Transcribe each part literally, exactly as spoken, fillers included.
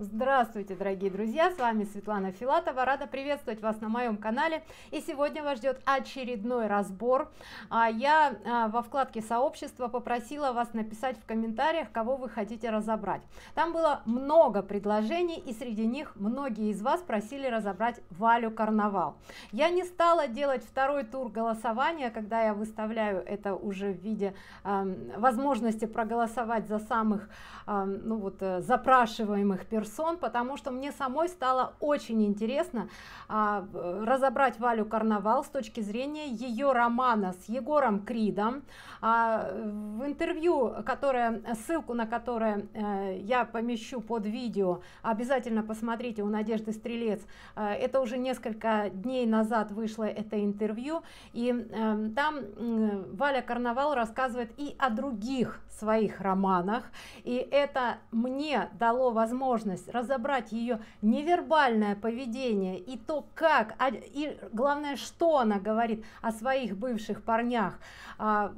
Здравствуйте, дорогие друзья, с вами Светлана Филатова, рада приветствовать вас на моем канале. И сегодня вас ждет очередной разбор. Я во вкладке сообщества попросила вас написать в комментариях, кого вы хотите разобрать. Там было много предложений, и среди них многие из вас просили разобрать Валю Карнавал. Я не стала делать второй тур голосования, когда я выставляю это уже в виде возможности проголосовать за самых ну вот запрашиваемых персонажей, потому что мне самой стало очень интересно а, разобрать Валю Карнавал с точки зрения ее романа с Егором Кридом. А, в интервью, которое, ссылку на которое а, я помещу под видео, обязательно посмотрите, у Надежды Стрелец. А, это уже несколько дней назад вышло это интервью, и а, там а, Валя Карнавал рассказывает и о других своих романах, и это мне дало возможность разобрать ее невербальное поведение и то, как, и главное, что она говорит о своих бывших парнях.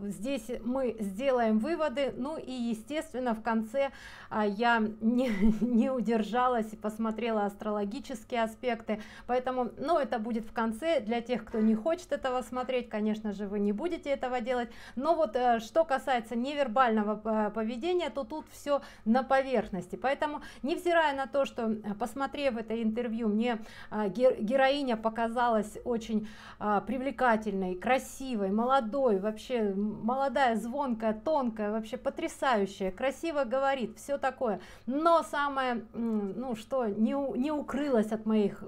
Здесь мы сделаем выводы, ну и естественно в конце я не, не удержалась и посмотрела астрологические аспекты, поэтому, ну, это будет в конце. Для тех, кто не хочет этого смотреть, конечно же, вы не будете этого делать. Но вот что касается невербального поведения, то тут все на поверхности, поэтому невзирая на то, что, посмотрев это интервью, мне героиня показалась очень привлекательной, красивой, молодой, вообще молодая, звонкая, тонкая, вообще потрясающая, красиво говорит, все такое. Но самое, ну, что не, не укрылось от моих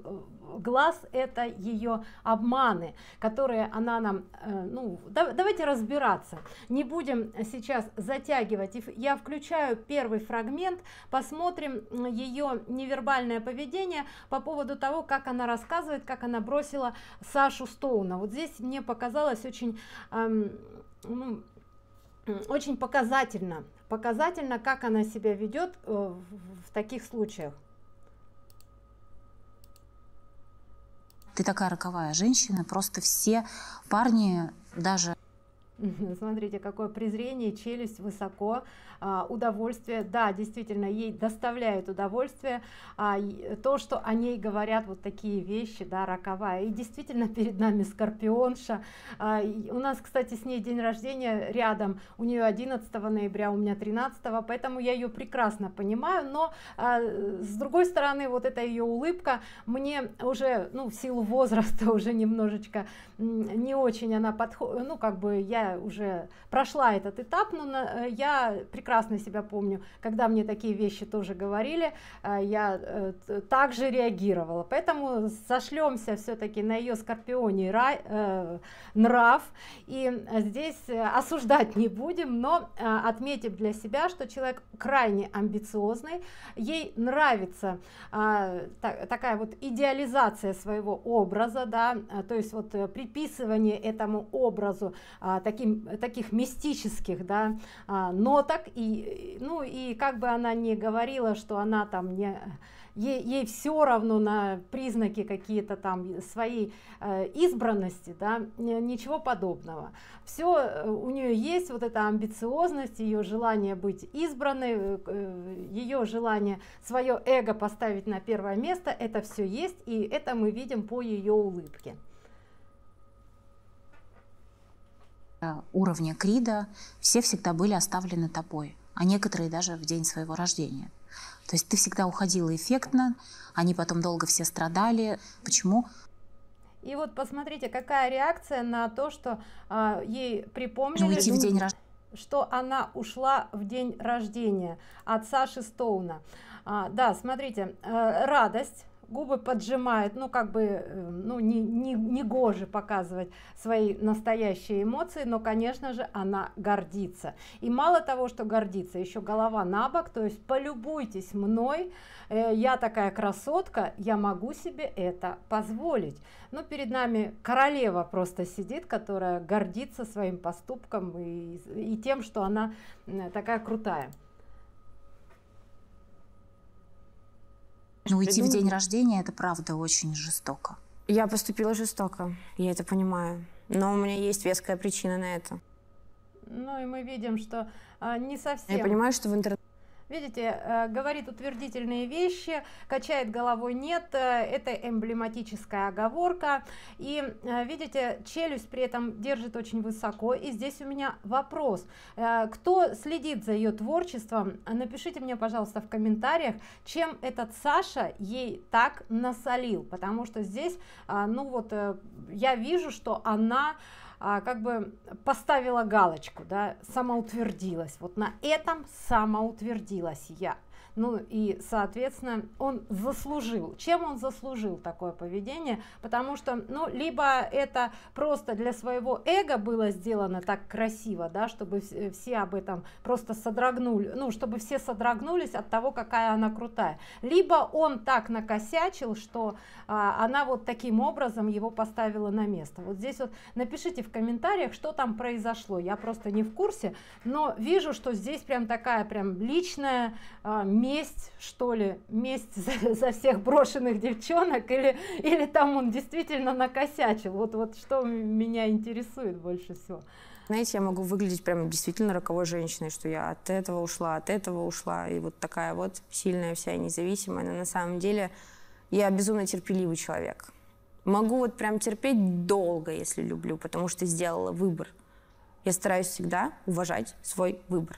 глаз, это ее обманы, которые она нам, ну, да, давайте разбираться, не будем сейчас затягивать. Я включаю первый фрагмент, посмотрим ее невербальное поведение по поводу того, как она рассказывает, как она бросила Сашу Стоуна. Вот здесь мне показалось очень эм, ну, очень показательно показательно как она себя ведет э, в таких случаях. Ты такая роковая женщина, просто все парни, даже... Смотрите, какое презрение, челюсть высоко, удовольствие, да, действительно, ей доставляет удовольствие то, что о ней говорят вот такие вещи, да, роковая. И действительно, перед нами Скорпионша. У нас, кстати, с ней день рождения рядом, у нее одиннадцатого ноября, у меня тринадцатого, поэтому я ее прекрасно понимаю. Но с другой стороны, вот эта ее улыбка мне уже, ну, в силу возраста уже немножечко не очень она подходит, ну, как бы я уже прошла этот этап, но на, я прекрасно себя помню, когда мне такие вещи тоже говорили, я также реагировала. Поэтому сошлемся все-таки на ее скорпионий нрав, и здесь осуждать не будем, но отметим для себя, что человек крайне амбициозный, ей нравится такая вот идеализация своего образа, да, то есть вот приписывание этому образу Таким, таких мистических, да, ноток. И, ну, и как бы она ни говорила, что она там не... Ей, ей все равно на признаки какие-то там своей э, избранности, да, ничего подобного. Все у нее есть, вот эта амбициозность, ее желание быть избранной, э, ее желание свое эго поставить на первое место, это все есть, и это мы видим по ее улыбке. Уровня Крида, все всегда были оставлены тобой, а некоторые даже в день своего рождения. То есть ты всегда уходила эффектно, они потом долго все страдали. Почему? И вот посмотрите, какая реакция на то, что а, ей припомнили, уйти в день рождения, что она ушла в день рождения от Саши Стоуна. А, да, смотрите, радость. Губы поджимает, ну как бы, ну не, не, не гоже показывать свои настоящие эмоции, но, конечно же, она гордится. И мало того, что гордится, еще голова на бок, то есть полюбуйтесь мной, э, я такая красотка, я могу себе это позволить. Но перед нами королева просто сидит, которая гордится своим поступком и, и тем, что она такая крутая. Но уйти в день рождения — это правда очень жестоко. Я поступила жестоко, я это понимаю. Но у меня есть веская причина на это. Ну и мы видим, что а, не совсем... Я понимаю, что в интернете... Видите, говорит утвердительные вещи, качает головой нет, это эмблематическая оговорка. И видите, челюсть при этом держит очень высоко. И здесь у меня вопрос: кто следит за ее творчеством, напишите мне, пожалуйста, в комментариях, чем этот Саша ей так насолил, потому что здесь, ну вот, я вижу, что она А, как бы поставила галочку, да, самоутвердилась, вот на этом самоутвердилась я. Ну и, соответственно, он заслужил. Чем он заслужил такое поведение? Потому что, ну, либо это просто для своего эго было сделано так красиво, да, чтобы все об этом просто содрогнули, ну, чтобы все содрогнулись от того, какая она крутая. Либо он так накосячил, что а, она вот таким образом его поставила на место. Вот здесь вот напишите в комментариях, что там произошло. Я просто не в курсе, но вижу, что здесь прям такая прям личная а, месть, что ли, месть за, за всех брошенных девчонок, или, или там он действительно накосячил. Вот, вот что меня интересует больше всего. Знаете, я могу выглядеть прям действительно роковой женщиной, что я от этого ушла, от этого ушла, и вот такая вот сильная вся и независимая. Но на самом деле я безумно терпеливый человек. Могу вот прям терпеть долго, если люблю, потому что сделала выбор. Я стараюсь всегда уважать свой выбор.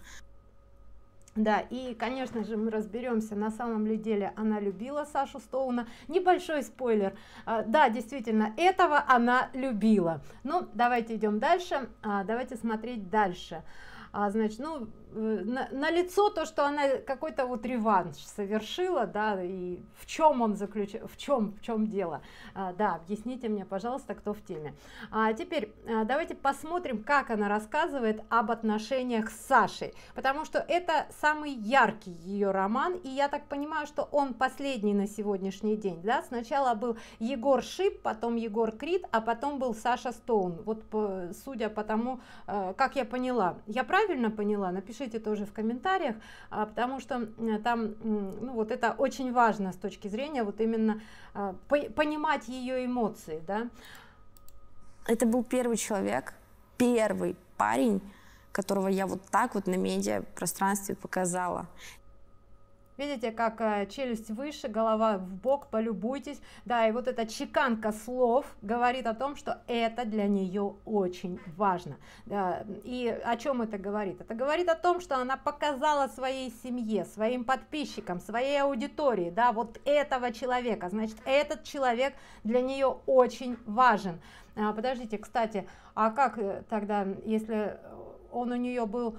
Да, и, конечно же, мы разберемся, на самом ли деле она любила Сашу Стоуна. Небольшой спойлер, да, действительно, этого она любила. Ну, давайте идем дальше, давайте смотреть дальше. Значит, ну, на, на лицо то, что она какой-то вот реванш совершила, да, и в чем он заключ... в чем в чем дело, а, да, объясните мне, пожалуйста, кто в теме. А теперь а, давайте посмотрим, как она рассказывает об отношениях с Сашей, потому что это самый яркий ее роман, и я так понимаю, что он последний на сегодняшний день, да, сначала был Егор Шип, потом Егор Крид, а потом был Саша Стоун, вот по, судя по тому, как я поняла, я правильно правильно поняла, напишите тоже в комментариях, потому что там, ну, вот это очень важно с точки зрения вот именно понимать ее эмоции, да. Это был первый человек, первый парень, которого я вот так вот на медиа пространстве показала. Видите, как челюсть выше, голова в бок, полюбуйтесь, да, и вот эта чеканка слов говорит о том, что это для нее очень важно, да. И о чем это говорит? Это говорит о том, что она показала своей семье, своим подписчикам, своей аудитории, да, вот этого человека, значит, этот человек для нее очень важен. А, подождите, кстати, а как тогда, если он у нее был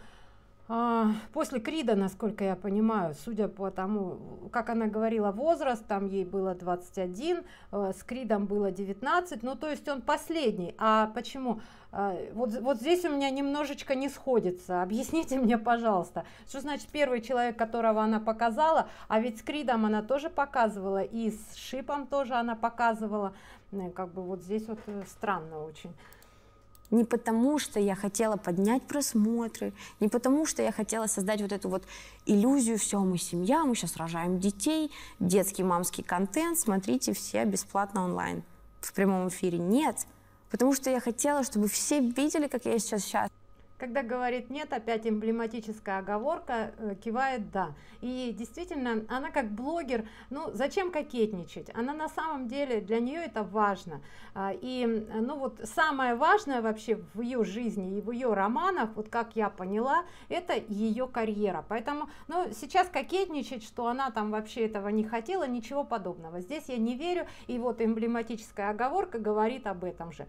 после Крида, насколько я понимаю, судя по тому, как она говорила, возраст, там ей было двадцать один, с Кридом было девятнадцать, ну то есть он последний. А почему? Вот, вот здесь у меня немножечко не сходится, объясните мне, пожалуйста, что значит первый человек, которого она показала, а ведь с Кридом она тоже показывала, и с Шипом тоже она показывала, как бы вот здесь вот странно очень. Не потому, что я хотела поднять просмотры, не потому, что я хотела создать вот эту вот иллюзию, все, мы семья, мы сейчас рожаем детей, детский мамский контент, смотрите все бесплатно онлайн, в прямом эфире. Нет, потому что я хотела, чтобы все видели, как я сейчас счастлива. Когда говорит нет, опять эмблематическая оговорка, кивает да. И действительно, она как блогер, ну зачем кокетничать, она на самом деле, для нее это важно. И ну вот самое важное вообще в ее жизни и в ее романах, вот как я поняла, это ее карьера. Поэтому ну, сейчас кокетничать, что она там вообще этого не хотела, ничего подобного. Здесь я не верю, и вот эмблематическая оговорка говорит об этом же,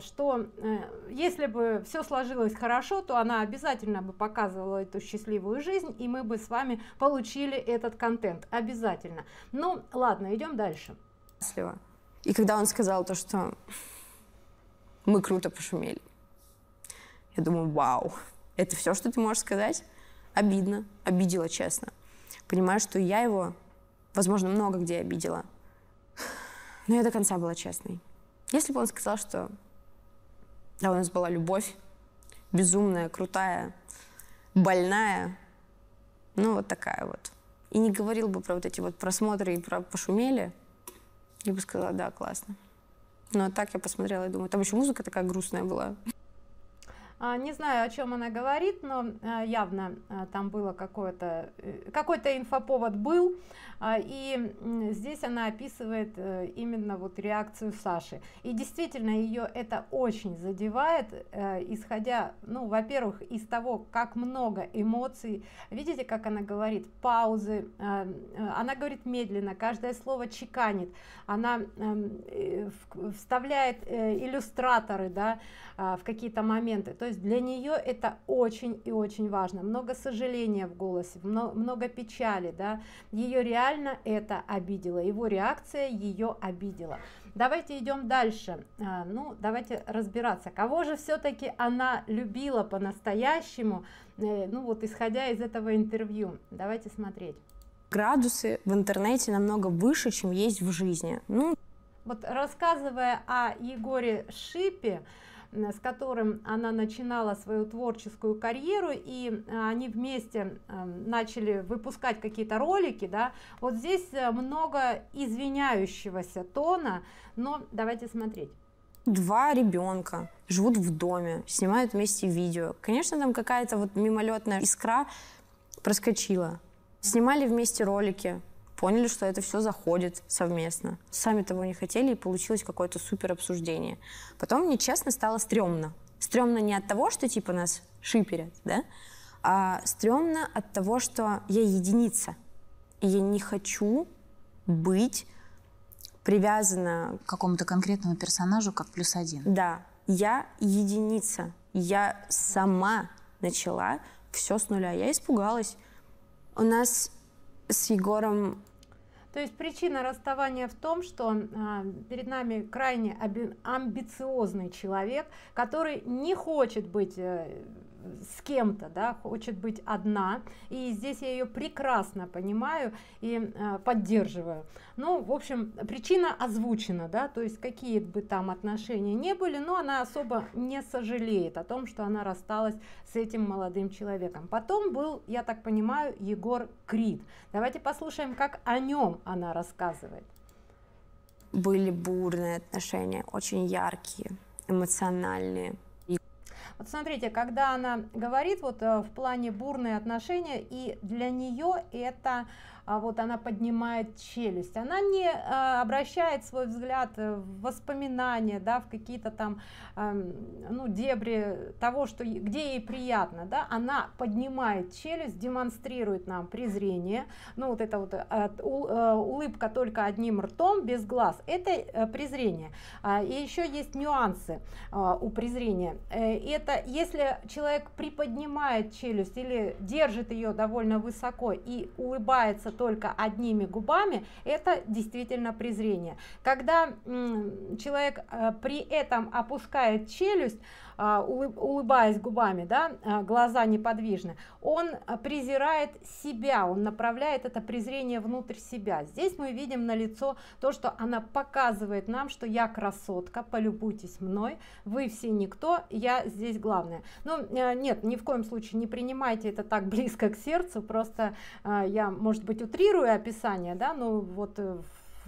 что если бы все сложилось хорошо, то она обязательно бы показывала эту счастливую жизнь, и мы бы с вами получили этот контент обязательно. Ну ладно, идем дальше. И когда он сказал то, что мы круто пошумели, я думаю, вау, это все, что ты можешь сказать? Обидно, обидела, честно. Понимаю, что я его, возможно, много где обидела, но я до конца была честной. Если бы он сказал, что да, у нас была любовь, безумная, крутая, больная, ну вот такая вот. И не говорил бы про вот эти вот просмотры и про пошумели, я бы сказала, да, классно. Но так я посмотрела и думаю, там еще музыка такая грустная была. Не знаю, о чем она говорит, но явно там было какое-то, какой-то инфоповод был, и здесь она описывает именно вот реакцию Саши. И действительно, ее это очень задевает, исходя, ну, во-первых, из того, как много эмоций. Видите, как она говорит, паузы, она говорит медленно, каждое слово чеканит, она вставляет иллюстраторы, да, в какие-то моменты. То есть для нее это очень и очень важно. Много сожаления в голосе, много, много печали, да. Ее реально это обидело, его реакция ее обидела. Давайте идем дальше. Ну, давайте разбираться, кого же все-таки она любила по-настоящему, ну вот исходя из этого интервью. Давайте смотреть. Градусы в интернете намного выше, чем есть в жизни. Ну. Вот рассказывая о Егоре Шипе, с которым она начинала свою творческую карьеру, и они вместе начали выпускать какие-то ролики, да, вот здесь много извиняющегося тона, но давайте смотреть. Два ребенка живут в доме, снимают вместе видео. Конечно, там какая-то вот мимолетная искра проскочила. Снимали вместе ролики, поняли, что это все заходит совместно. Сами того не хотели, и получилось какое-то супер обсуждение. Потом мне, честно, стало стрёмно. Стрёмно не от того, что типа нас шиперят, да, а стрёмно от того, что я единица. И я не хочу быть привязана к какому-то конкретному персонажу, как плюс один. Да, я единица. Я сама начала все с нуля. Я испугалась. У нас с Егором... То есть причина расставания в том, что э, перед нами крайне аби- амбициозный человек, который не хочет быть э, с кем-то, да, хочет быть одна. И здесь я ее прекрасно понимаю и э, поддерживаю. Ну, в общем, причина озвучена, да, то есть какие бы там отношения не были, но она особо не сожалеет о том, что она рассталась с этим молодым человеком. Потом был, я так понимаю, Егор Крид. Давайте послушаем, как о нем она рассказывает. Были бурные отношения, очень яркие, эмоциональные. Вот смотрите, когда она говорит вот в плане бурные отношения, и для нее это вот она поднимает челюсть, она не обращает свой взгляд в воспоминания, да, в какие-то там, ну, дебри того, что где ей приятно, да, она поднимает челюсть, демонстрирует нам презрение, ну вот это вот улыбка только одним ртом, без глаз, это презрение. И еще есть нюансы у презрения. Это если человек приподнимает челюсть или держит ее довольно высоко и улыбается только одними губами, это действительно презрение. Когда человек при этом опускает челюсть, улыбаясь губами, да, глаза неподвижны, он презирает себя, он направляет это презрение внутрь себя. Здесь мы видим на лицо то, что она показывает нам, что я красотка, полюбуйтесь мной, вы все никто, я здесь главная. Ну, нет, ни в коем случае не принимайте это так близко к сердцу, просто я, может быть, утрирую описание, да, но вот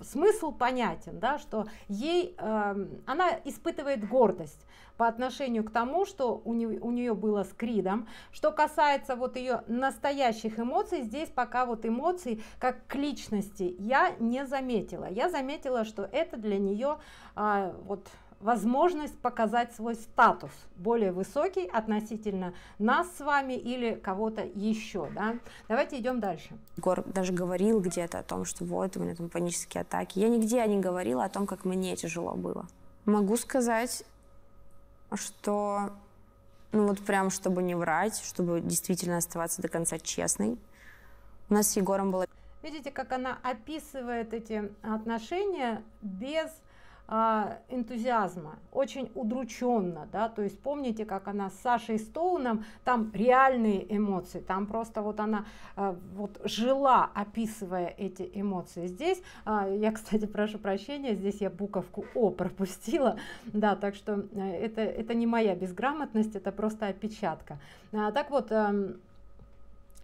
смысл понятен, да, что ей, э, она испытывает гордость по отношению к тому, что у нее, у нее было с Кридом. Что касается вот ее настоящих эмоций, здесь пока вот эмоций как к личности я не заметила. Я заметила, что это для нее э, вот возможность показать свой статус более высокий относительно нас с вами или кого-то еще, да? Давайте идем дальше. Егор даже говорил где-то о том, что вот у меня там панические атаки. Я нигде не говорила о том, как мне тяжело было. Могу сказать, что, ну вот прям, чтобы не врать, чтобы действительно оставаться до конца честной, у нас с Егором было... Видите, как она описывает эти отношения без энтузиазма, очень удрученно, да, то есть помните, как она с Сашей Стоуном, там реальные эмоции, там просто вот она вот жила, описывая эти эмоции. Здесь я, кстати, прошу прощения, здесь я буковку О пропустила, да, так что это, это не моя безграмотность, это просто опечатка. Так вот,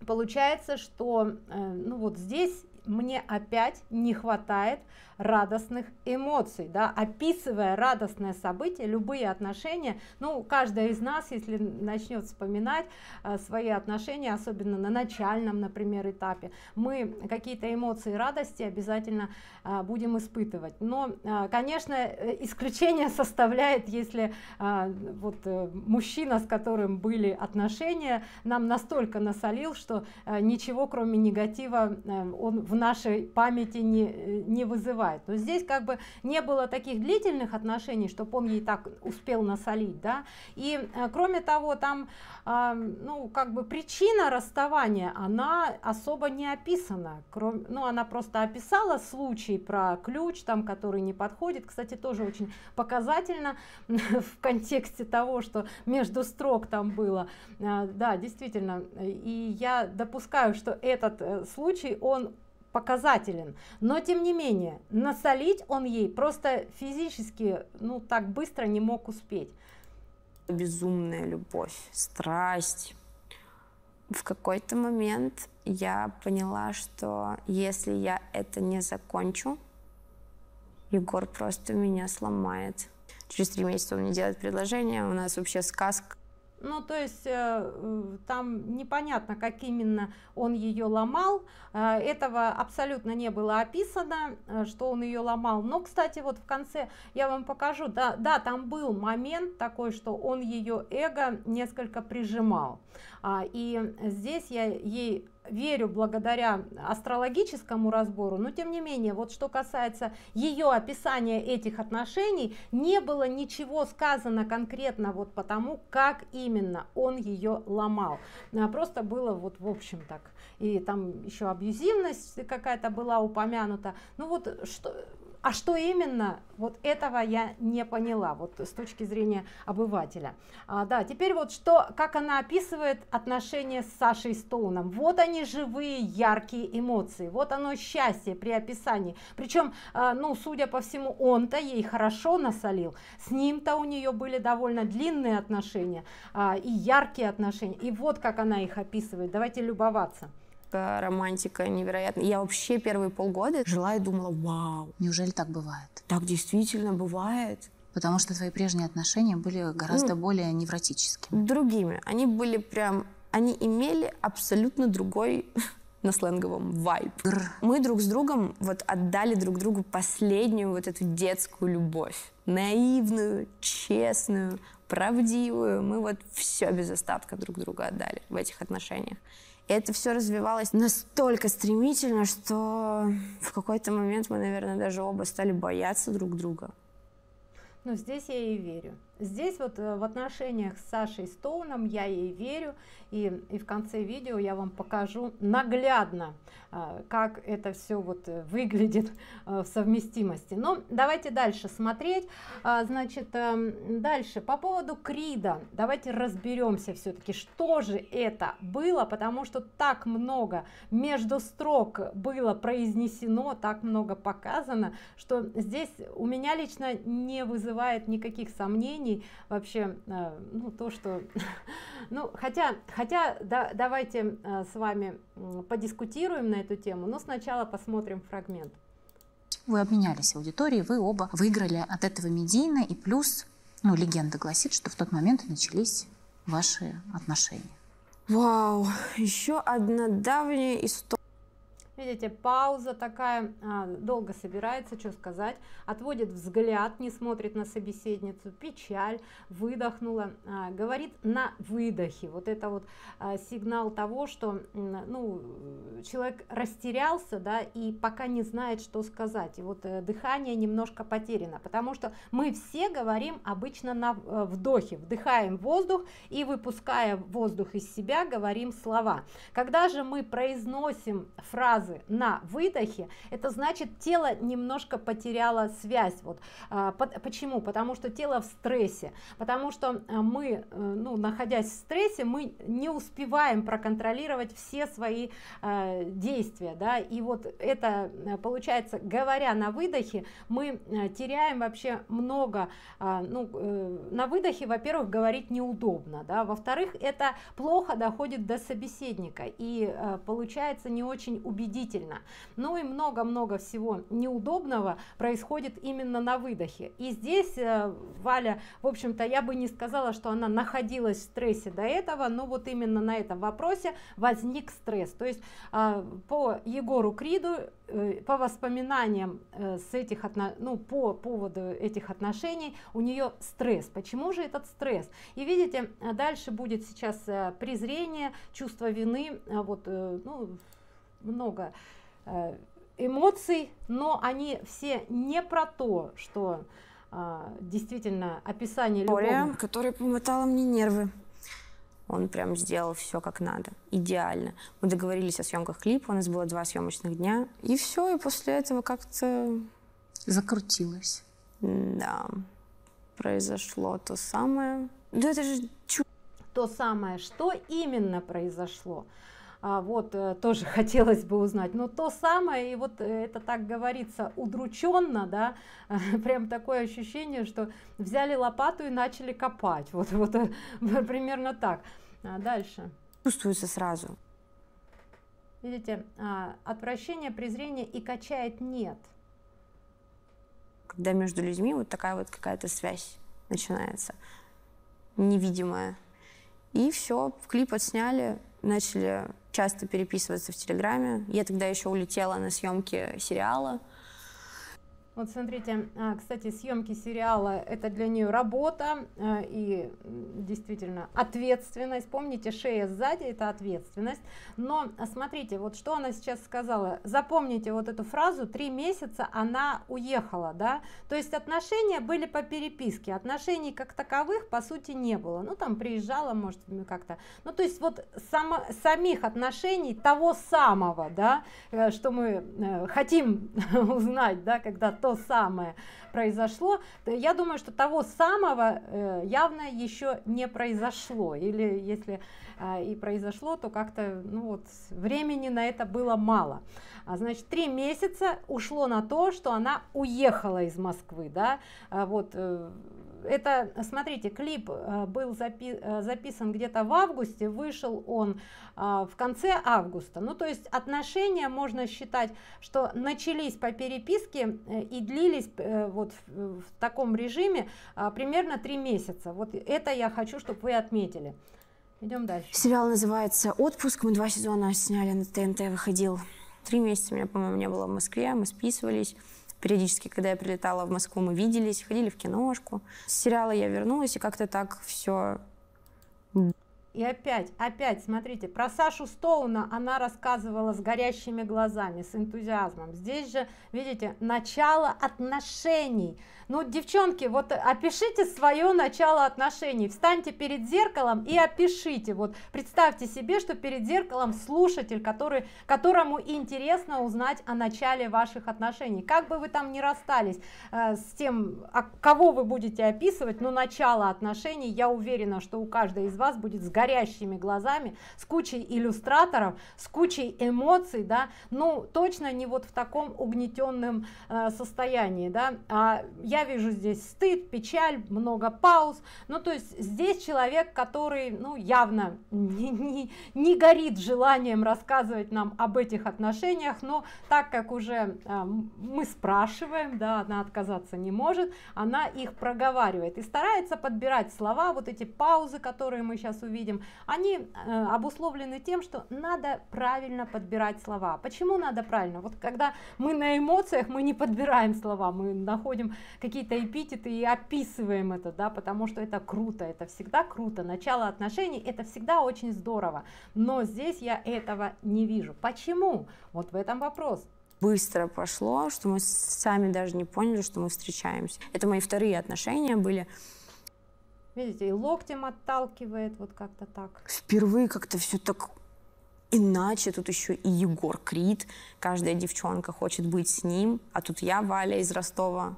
получается, что, ну вот здесь мне опять не хватает радостных эмоций, да, описывая радостное событие, любые отношения, ну, каждая из нас, если начнет вспоминать э, свои отношения, особенно на начальном, например, этапе, мы какие-то эмоции радости обязательно э, будем испытывать, но, э, конечно, исключение составляет, если э, вот э, мужчина, с которым были отношения, нам настолько насолил, что э, ничего, кроме негатива, э, он в нашей памяти не, не вызывает. То есть здесь как бы не было таких длительных отношений, чтобы он ей так успел насолить, да. И кроме того, там э, ну как бы причина расставания она особо не описана, кроме, ну она просто описала случай про ключ, там, который не подходит. Кстати, тоже очень показательно в контексте того, что между строк там было, э, да, действительно. И я допускаю, что этот э, случай он показателен, но тем не менее насолить он ей просто физически, ну, так быстро не мог успеть. Безумная любовь, страсть. В какой-то момент я поняла, что если я это не закончу, Егор просто меня сломает. Через три месяца он мне делает предложение, у нас вообще сказка. Ну, то есть э, там непонятно, как именно он ее ломал, э, этого абсолютно не было описано, э, что он ее ломал. Но, кстати, вот в конце я вам покажу, да, да, там был момент такой, что он ее эго несколько прижимал. А, и здесь я ей верю благодаря астрологическому разбору, но тем не менее, вот что касается ее описания этих отношений, не было ничего сказано конкретно вот потому, как именно он ее ломал. Просто было вот в общем так, и там еще абьюзивность какая-то была упомянута. Ну вот что, а что именно, вот этого я не поняла, вот с точки зрения обывателя. А, да, теперь вот что, как она описывает отношения с Сашей Стоуном. Вот они, живые, яркие эмоции, вот оно счастье при описании. Причем, а, ну, судя по всему, он-то ей хорошо насолил, с ним-то у нее были довольно длинные отношения, а, и яркие отношения, и вот как она их описывает. Давайте любоваться. Романтика невероятная. Я вообще первые полгода жила и думала: вау, неужели так бывает? Так действительно бывает. Потому что твои прежние отношения были гораздо, ну, более невротическими. Другими. Они были прям, они имели абсолютно другой, на сленговом, вайб. Мы друг с другом вот отдали друг другу последнюю вот эту детскую любовь. Наивную, честную, правдивую. Мы вот все без остатка друг друга отдали в этих отношениях. Это все развивалось настолько стремительно, что в какой-то момент мы, наверное, даже оба стали бояться друг друга. Ну, здесь я ей верю. Здесь вот в отношениях с Сашей Стоуном я ей верю. И, и в конце видео я вам покажу наглядно, как это все вот выглядит в совместимости. Но давайте дальше смотреть. Значит, дальше по поводу Крида. Давайте разберемся все-таки, что же это было, потому что так много между строк было произнесено, так много показано, что здесь у меня лично не вызывает никаких сомнений вообще, ну, то, что, ну, хотя хотя да, давайте с вами подискутируем на эту тему, но сначала посмотрим фрагмент. Вы обменялись аудиторией, вы оба выиграли от этого медийно, и плюс, ну, легенда гласит, что в тот момент начались ваши отношения. Вау, еще одна давняя история. Видите, пауза такая, долго собирается, что сказать, отводит взгляд, не смотрит на собеседницу, печаль, выдохнула, говорит на выдохе. Вот это вот сигнал того, что, ну, человек растерялся, да, и пока не знает, что сказать. И вот дыхание немножко потеряно, потому что мы все говорим обычно на вдохе, вдыхаем воздух и, выпуская воздух из себя, говорим слова. Когда же мы произносим фразу на выдохе, это значит, тело немножко потеряло связь. Вот а, по, почему? Потому что тело в стрессе, потому что мы, ну, находясь в стрессе, мы не успеваем проконтролировать все свои а, действия, да, и вот это получается, говоря на выдохе, мы теряем вообще много, а, ну, на выдохе, во-первых, говорить неудобно, да, во-вторых, это плохо доходит до собеседника и а, получается не очень убедительно. убедительно. Ну и много-много всего неудобного происходит именно на выдохе. И здесь э, Валя, в общем-то, я бы не сказала, что она находилась в стрессе до этого, но вот именно на этом вопросе возник стресс. То есть э, по Егору Криду, э, по воспоминаниям э, с этих отно... ну, по поводу этих отношений, у нее стресс. Почему же этот стресс? И видите, дальше будет сейчас э, презрение, чувство вины, э, вот, э, ну, много э, эмоций, но они все не про то, что а, действительно описание любовного, который помотал мне нервы. Он прям сделал все как надо, идеально. Мы договорились о съемках клипа, у нас было два съемочных дня, и все, и после этого как-то закрутилось. Да, произошло то самое. Да это же чудо. То самое, что именно произошло? Вот тоже хотелось бы узнать, но то самое, и вот это так говорится удрученно, да, прям такое ощущение, что взяли лопату и начали копать, вот, вот примерно так. Дальше. Чувствуется сразу. Видите, отвращение, презрение и качает нет. Когда между людьми вот такая вот какая-то связь начинается, невидимая. И все, клип отсняли, начали часто переписываться в Телеграме. Я тогда еще улетела на съемки сериала. Вот смотрите, кстати, съемки сериала – это для нее работа и действительно ответственность. Помните, шея сзади – это ответственность. Но смотрите, вот что она сейчас сказала. Запомните вот эту фразу: три месяца она уехала, да? То есть отношения были по переписке, отношений как таковых по сути не было. Ну там приезжала, может, как-то. Ну то есть вот само, самих отношений того самого, да, что мы хотим узнать, да, когда то самое произошло, я думаю, что того самого явно еще не произошло, или если и произошло, то как-то, ну вот, времени на это было мало. Значит, три месяца ушло на то, что она уехала из Москвы, да, вот. Это, смотрите, клип был запи записан где-то в августе, вышел он а, в конце августа. Ну то есть отношения можно считать, что начались по переписке и длились э, вот в, в таком режиме а, примерно три месяца. Вот это я хочу, чтобы вы отметили. Идем дальше. Сериал называется «Отпуск». Мы два сезона сняли, на ТНТ выходил. Три месяца меня, по-моему, не было в Москве, мы списывались. Периодически, когда я прилетала в Москву, мы виделись, ходили в киношку. С сериала я вернулась, и как-то так все... И опять, опять, смотрите, про Сашу Стоуна она рассказывала с горящими глазами, с энтузиазмом. Здесь же, видите, начало отношений. Ну, девчонки, вот опишите свое начало отношений. Встаньте перед зеркалом и опишите. Вот представьте себе, что перед зеркалом слушатель, который, которому интересно узнать о начале ваших отношений. Как бы вы там ни расстались э, с тем, кого вы будете описывать, но начало отношений, я уверена, что у каждой из вас будет с горящими глазами, с кучей иллюстраторов, с кучей эмоций, да, ну точно не вот в таком угнетенном э, состоянии, да, а я вижу здесь стыд, печаль, много пауз. Ну то есть здесь человек, который, ну, явно не, не, не горит желанием рассказывать нам об этих отношениях, но так как уже э, мы спрашиваем, да, она отказаться не может, она их проговаривает и старается подбирать слова. Вот эти паузы, которые мы сейчас увидим, они э, обусловлены тем, что надо правильно подбирать слова. Почему надо правильно? Вот когда мы на эмоциях, мы не подбираем слова, мы находим какие-то эпитеты и описываем это, да, потому что это круто, это всегда круто, начало отношений, это всегда очень здорово, но здесь я этого не вижу. Почему? Вот в этом вопрос. Быстро пошло, что мы сами даже не поняли, что мы встречаемся. Это мои вторые отношения были. Видите, и локтем отталкивает, вот как-то так. Впервые как-то все так иначе, тут еще и Егор Крид, каждая девчонка хочет быть с ним, а тут я, Валя из Ростова.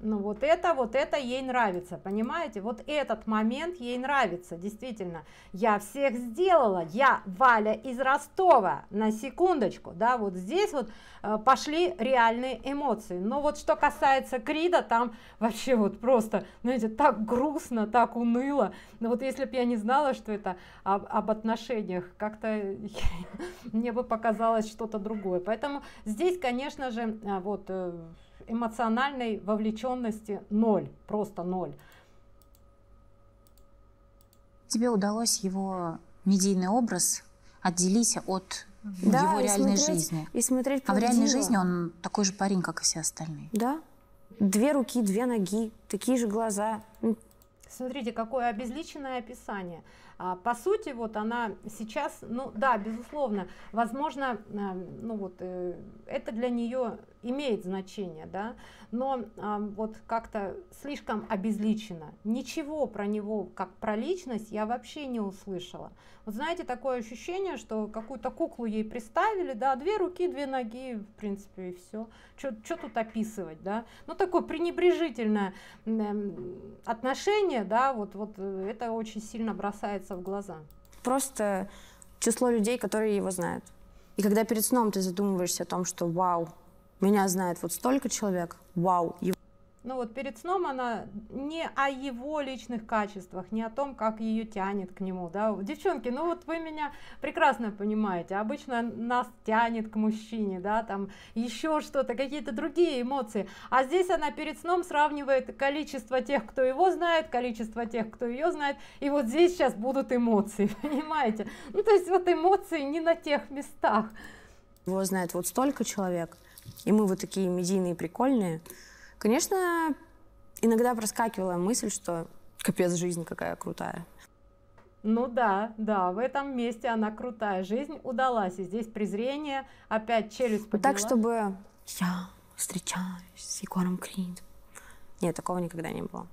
ну вот это, вот это ей нравится, понимаете, вот этот момент ей нравится, действительно, я всех сделала, я Валя из Ростова, на секундочку, да, вот здесь вот пошли реальные эмоции. Но вот что касается Крида, там вообще вот просто, знаете, так грустно, так уныло, но вот если бы я не знала, что это об, об отношениях, как-то мне бы показалось что-то другое, поэтому здесь, конечно же, вот... эмоциональной вовлеченности ноль, просто ноль. Тебе удалось его медийный образ отделить от да, его реальной смотреть, жизни. И смотреть а в реальной дело. жизни он такой же парень, как и все остальные. Да. Две руки, две ноги, такие же глаза. Смотрите, какое обезличенное описание. По сути, вот она сейчас, ну да, безусловно, возможно, ну вот это для нее имеет значение, да, но вот как-то слишком обезличено. Ничего про него, как про личность, я вообще не услышала. Вот знаете, такое ощущение, что какую-то куклу ей приставили, да, две руки, две ноги, в принципе, и все. Что тут описывать, да? Ну, такое пренебрежительное отношение, да, вот, вот это очень сильно бросается в глаза. Просто число людей, которые его знают. И когда перед сном ты задумываешься о том, что вау, меня знает вот столько человек, вау, его... Ну вот перед сном она не о его личных качествах, не о том, как ее тянет к нему, да, девчонки, ну вот вы меня прекрасно понимаете, обычно нас тянет к мужчине, да, там еще что-то, какие-то другие эмоции, а здесь она перед сном сравнивает количество тех, кто его знает, количество тех, кто ее знает, и вот здесь сейчас будут эмоции, понимаете, ну то есть вот эмоции не на тех местах. Его знает вот столько человек, и мы вот такие медийные, прикольные. Конечно, иногда проскакивала мысль, что капец, жизнь какая крутая. Ну да, да, в этом месте она крутая, жизнь удалась. И здесь презрение, опять челюсть подняла. Так, чтобы я встречаюсь с Егором Кридом. Нет, такого никогда не было.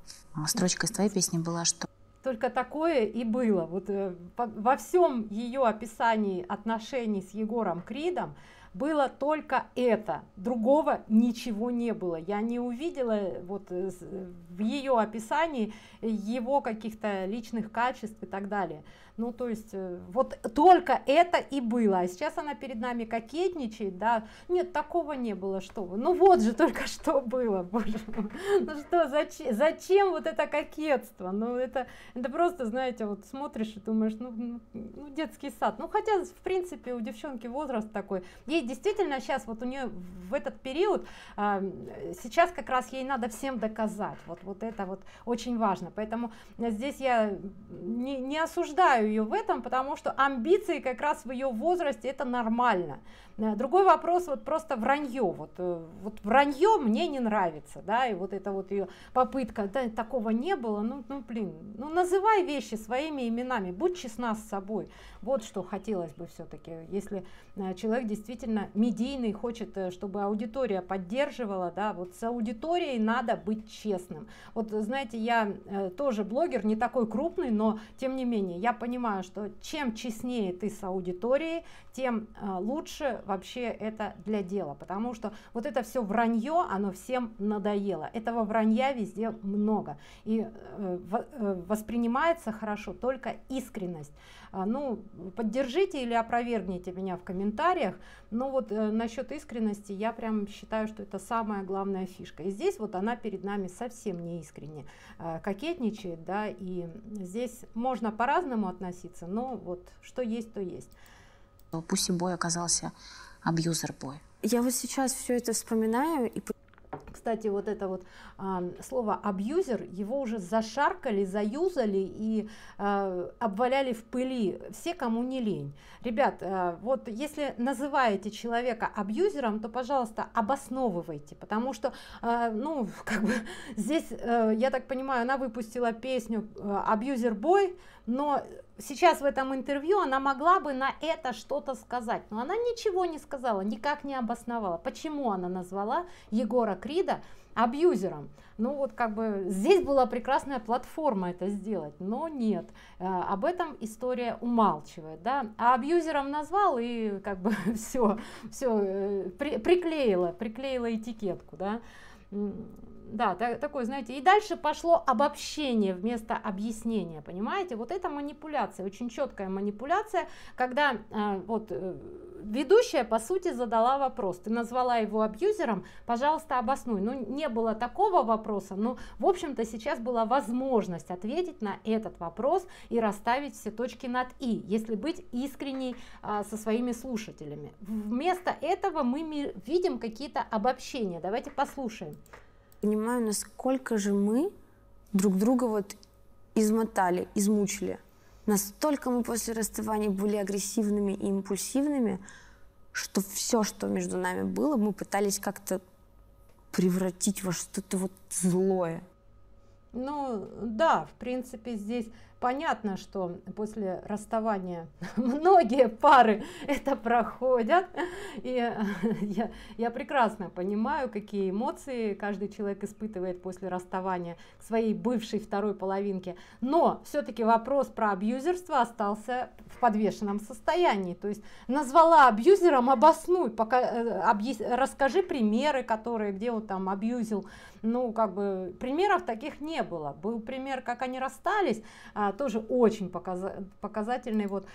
Строчка из твоей песни была, что... Только такое и было. Вот во всем ее описании отношений с Егором Кридом было только это, другого ничего не было. Я не увидела вот в ее описании его каких-то личных качеств и так далее. Ну то есть вот только это и было. А сейчас она перед нами кокетничает, да? Нет, такого не было, что вы. Ну вот же только что было, боже мой. Ну что, зачем, зачем вот это кокетство? Ну это, это просто, знаете, вот смотришь и думаешь, ну, ну детский сад. Ну хотя в принципе у девчонки возраст такой. Ей действительно сейчас вот у нее в этот период а, сейчас как раз ей надо всем доказать. Вот, вот это вот очень важно. Поэтому здесь я не, не осуждаю ее в этом, потому что амбиции как раз в ее возрасте это нормально. Другой вопрос вот просто вранье. Вот, вот вранье мне не нравится, да, и вот это вот ее попытка, да, такого не было. Ну, ну блин, ну называй вещи своими именами, будь честна с собой. Вот что хотелось бы все-таки, если человек действительно действительно медийный, хочет, чтобы аудитория поддерживала, да, вот с аудиторией надо быть честным. Вот знаете, я тоже блогер, не такой крупный, но тем не менее я понимаю, что чем честнее ты с аудиторией, тем лучше вообще это для дела, потому что вот это все вранье, оно всем надоело, этого вранья везде много, и воспринимается хорошо только искренность. Ну, поддержите или опровергните меня в комментариях, но вот э, насчет искренности я прям считаю, что это самая главная фишка. И здесь вот она перед нами совсем не искренне э, кокетничает, да, и здесь можно по-разному относиться, но вот что есть, то есть. Пусси-бой оказался абьюзер-бой. Я вот сейчас все это вспоминаю и... Кстати, вот это вот э, слово абьюзер, его уже зашаркали, заюзали и э, обваляли в пыли все, кому не лень. Ребят, э, вот если называете человека абьюзером, то, пожалуйста, обосновывайте, потому что, э, ну, как бы здесь, э, я так понимаю, она выпустила песню «Абьюзер-бой», но сейчас в этом интервью она могла бы на это что-то сказать, но она ничего не сказала, никак не обосновала, почему она назвала Егора Крида абьюзером. Ну вот как бы здесь была прекрасная платформа это сделать, но нет, об этом история умалчивает, да, а абьюзером назвал и как бы все, все приклеила, приклеила этикетку, да. да, так, такой, знаете, и дальше пошло обобщение вместо объяснения, понимаете, вот это манипуляция, очень четкая манипуляция, когда э, вот э, ведущая, по сути, задала вопрос, ты назвала его абьюзером, пожалуйста, обоснуй, ну, не было такого вопроса, но, в общем-то, сейчас была возможность ответить на этот вопрос и расставить все точки над «и», если быть искренней э, со своими слушателями. Вместо этого мы видим какие-то обобщения, давайте послушаем. Понимаю, насколько же мы друг друга вот измотали, измучили. Настолько мы после расставания были агрессивными и импульсивными, что все, что между нами было, мы пытались как-то превратить во что-то вот злое. Ну да, в принципе, здесь понятно, что после расставания многие пары это проходят, и я, я прекрасно понимаю, какие эмоции каждый человек испытывает после расставания к своей бывшей второй половинке, но все-таки вопрос про абьюзерство остался в подвешенном состоянии, то есть назвала абьюзером, обоснуй, пока, объяс, расскажи примеры, которые, где он там абьюзил, ну как бы примеров таких не было, был пример, как они расстались, тоже очень показательный. Вот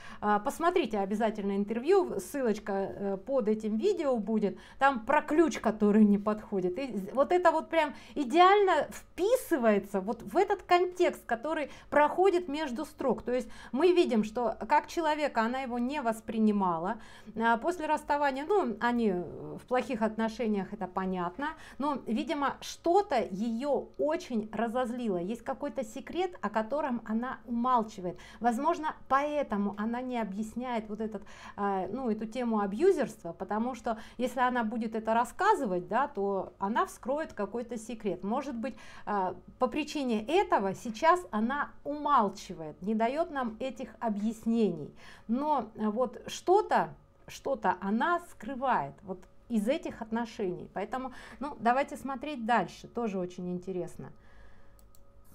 посмотрите обязательно интервью, ссылочка под этим видео будет, там про ключ, который не подходит, и вот это вот прям идеально вписывается вот в этот контекст, который проходит между строк, то есть мы видим, что как человека она его не воспринимала после расставания, ну они в плохих отношениях, это понятно, но видимо что-то ее очень разозлило, есть какой-то секрет, о котором она умалчивает, возможно поэтому она не объясняет вот этот, ну, эту тему абьюзерства, потому что если она будет это рассказывать, да, то она вскроет какой-то секрет, может быть по причине этого сейчас она умалчивает, не дает нам этих объяснений, но вот что-то что-то она скрывает вот из этих отношений, поэтому, ну, давайте смотреть дальше, тоже очень интересно.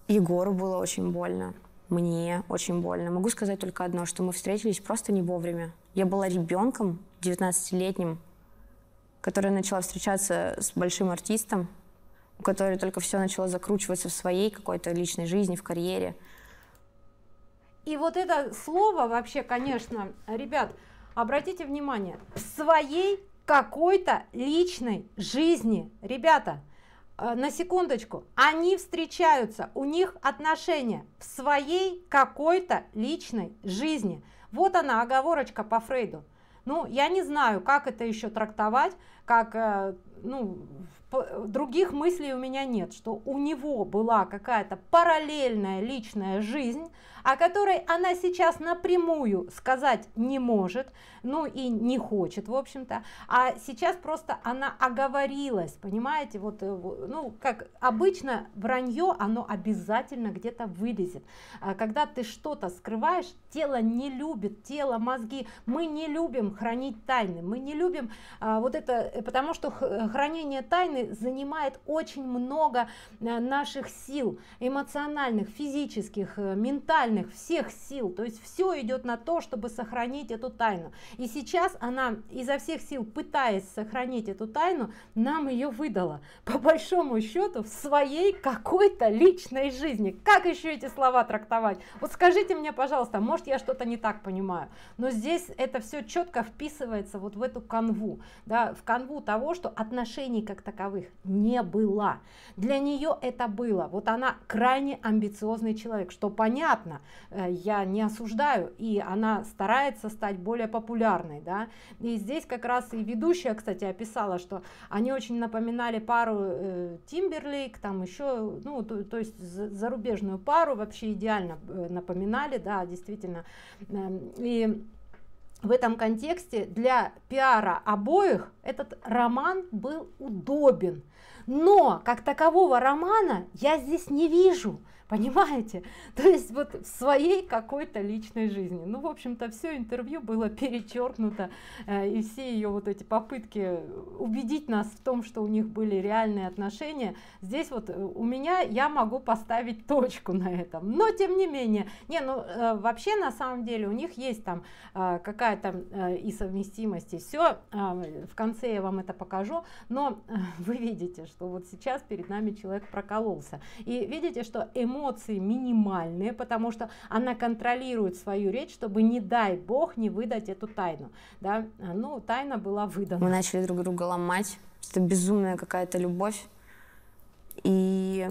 Егору было очень больно, мне очень больно. Могу сказать только одно, что мы встретились просто не вовремя. Я была ребенком, девятнадцатилетним, которая начала встречаться с большим артистом, у которой только все начало закручиваться в своей какой-то личной жизни, в карьере. И вот это слово вообще, конечно, ребят, обратите внимание, в своей какой-то личной жизни, ребята. На секундочку, они встречаются, у них отношения в своей какой-то личной жизни. Вот она оговорочка по Фрейду. Ну, я не знаю, как это еще трактовать, как, ну, других мыслей у меня нет, что у него была какая-то параллельная личная жизнь, о которой она сейчас напрямую сказать не может, ну и не хочет, в общем-то, а сейчас просто она оговорилась, понимаете, вот, ну, как обычно вранье, оно обязательно где-то вылезет, когда ты что-то скрываешь, тело не любит, тело, мозги, мы не любим хранить тайны, мы не любим а, вот это, потому что хранение тайны занимает очень много наших сил, эмоциональных, физических, ментальных, всех сил, то есть все идет на то, чтобы сохранить эту тайну. И сейчас она изо всех сил, пытаясь сохранить эту тайну, нам ее выдала, по большому счету, в своей какой-то личной жизни. Как еще эти слова трактовать? Вот скажите мне, пожалуйста, может, я что-то не так понимаю, но здесь это все четко вписывается вот в эту канву, да, в канву того, что отношений как таковых не было. Для нее это было. Вот она крайне амбициозный человек, что понятно, я не осуждаю, и она старается стать более популярной, да, и здесь как раз и ведущая, кстати, описала, что они очень напоминали пару э, Тимберлейк, там еще, ну, то, то есть зарубежную пару вообще идеально напоминали, да, действительно, и в этом контексте для пиара обоих этот роман был удобен, но как такового романа я здесь не вижу. понимаете? То есть вот в своей какой-то личной жизни. Ну, в общем-то, все интервью было перечеркнуто, э, и все ее вот эти попытки убедить нас в том, что у них были реальные отношения, здесь вот у меня, я могу поставить точку на этом. Но тем не менее, не, ну, э, вообще на самом деле у них есть там э, какая-то э, и совместимость, и все, э, в конце я вам это покажу, но э, вы видите, что вот сейчас перед нами человек прокололся, и видите, что эмоции минимальные, потому что она контролирует свою речь, чтобы, не дай бог, не выдать эту тайну, да, ну, тайна была выдана. Мы начали друг друга ломать, это безумная какая-то любовь, и...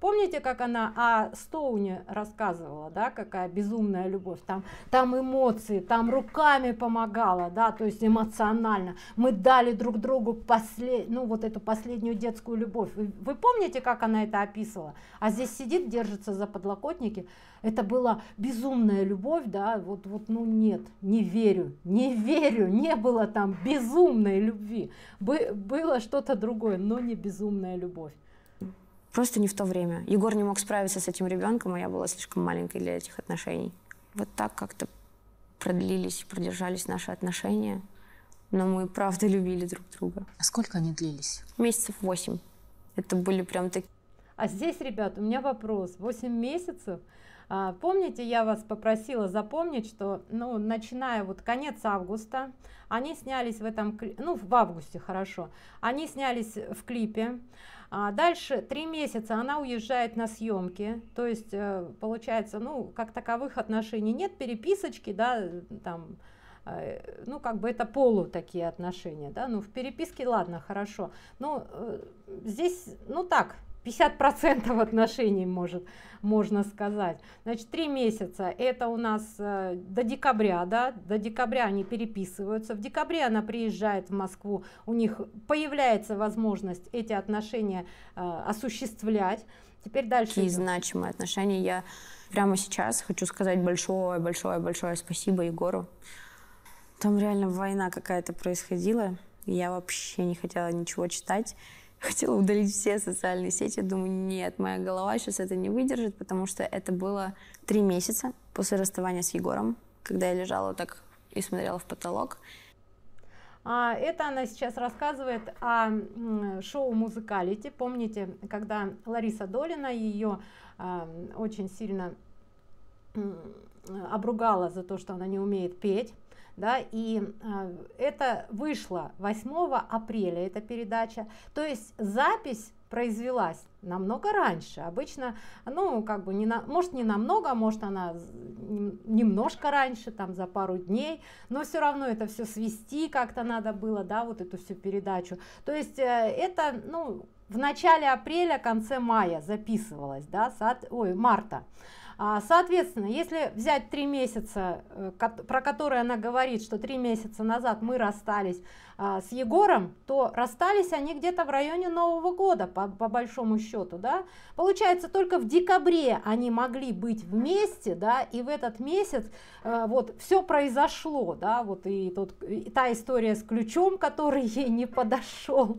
Помните, как она о Стоуне рассказывала, да, какая безумная любовь, там, там эмоции, там руками помогала, да, то есть эмоционально. Мы дали друг другу послед... ну, вот эту последнюю детскую любовь. Вы, вы помните, как она это описывала? А здесь сидит, держится за подлокотники. Это была безумная любовь, да, вот, вот, ну нет, не верю, не верю, не было там безумной любви. Бы- было что-то другое, но не безумная любовь. Просто не в то время. Егор не мог справиться с этим ребенком, а я была слишком маленькой для этих отношений. Вот так как-то продлились, продержались наши отношения. Но мы правда любили друг друга. А сколько они длились? Месяцев восемь. Это были прям такие... А здесь, ребят, у меня вопрос. Восемь месяцев? А, помните, я вас попросила запомнить, что, ну, начиная вот конец августа, они снялись в этом... Ну, в августе, хорошо. Они снялись в клипе. А дальше три месяца она уезжает на съемки, то есть получается, ну, как таковых отношений нет, переписочки, да, там, ну, как бы это полу такие отношения, да, ну, в переписке, ладно, хорошо, но здесь, ну, так, пятьдесят процентов отношений, может, можно сказать. Значит, три месяца, это у нас э, до декабря, да, до декабря они переписываются. В декабре она приезжает в Москву, у них появляется возможность эти отношения э, осуществлять. Теперь дальше. Какие значимые отношения. Я прямо сейчас хочу сказать большое-большое-большое спасибо Егору. Там реально война какая-то происходила, я вообще не хотела ничего читать. Хотела удалить все социальные сети, думаю, нет, моя голова сейчас это не выдержит, потому что это было три месяца после расставания с Егором, когда я лежала вот так и смотрела в потолок. А, это она сейчас рассказывает о шоу «Музыкалити». Помните, когда Лариса Долина ее а, очень сильно обругала за то, что она не умеет петь. Да, и э, это вышло восьмого апреля, эта передача, то есть запись произвелась намного раньше. Обычно, ну, как бы, не на, может, не намного, может, она немножко раньше, там, за пару дней, но все равно это все свести как-то надо было, да, вот эту всю передачу. То есть э, это, ну, в начале апреля, конце мая записывалась, да, сад, ой, марта. Соответственно, если взять три месяца, про которые она говорит, что три месяца назад мы расстались с Егором, то расстались они где-то в районе Нового года, по, по большому счету, да? Получается, только в декабре они могли быть вместе, да, и в этот месяц э, вот все произошло, да, вот и, тот, и та история с ключом, который ей не подошел,